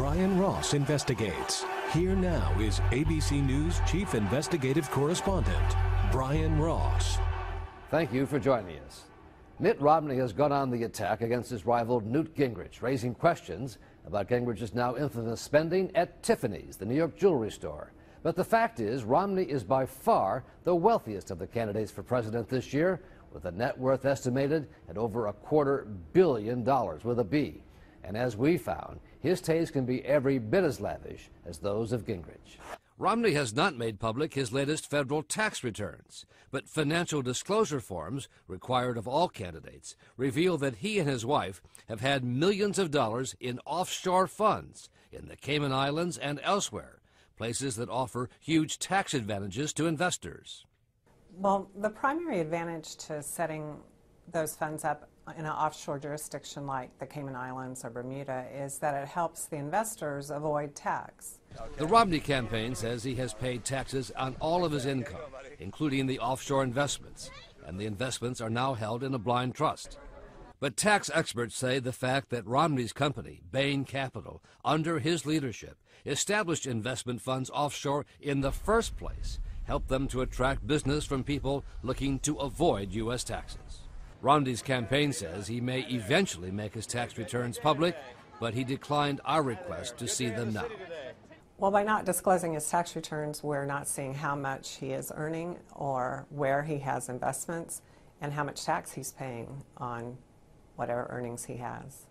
Brian Ross investigates. Here now is ABC News Chief Investigative Correspondent, Brian Ross. Thank you for joining us. Mitt Romney has gone on the attack against his rival Newt Gingrich, raising questions about Gingrich's now infamous spending at Tiffany's, the New York jewelry store. But the fact is, Romney is by far the wealthiest of the candidates for president this year, with a net worth estimated at over $250 million, with a B. And as we found, his tastes can be every bit as lavish as those of Gingrich. Romney has not made public his latest federal tax returns, but financial disclosure forms required of all candidates reveal that he and his wife have had millions of dollars in offshore funds in the Cayman Islands and elsewhere, places that offer huge tax advantages to investors. Well, the primary advantage to setting those funds up in an offshore jurisdiction like the Cayman Islands or Bermuda is that it helps the investors avoid tax. The Romney campaign says he has paid taxes on all of his income, including the offshore investments, and the investments are now held in a blind trust. But tax experts say the fact that Romney's company, Bain Capital, under his leadership, established investment funds offshore in the first place helped them to attract business from people looking to avoid U.S. taxes. Romney's campaign says he may eventually make his tax returns public, but he declined our request to see them now. Well, by not disclosing his tax returns, we're not seeing how much he is earning or where he has investments and how much tax he's paying on whatever earnings he has.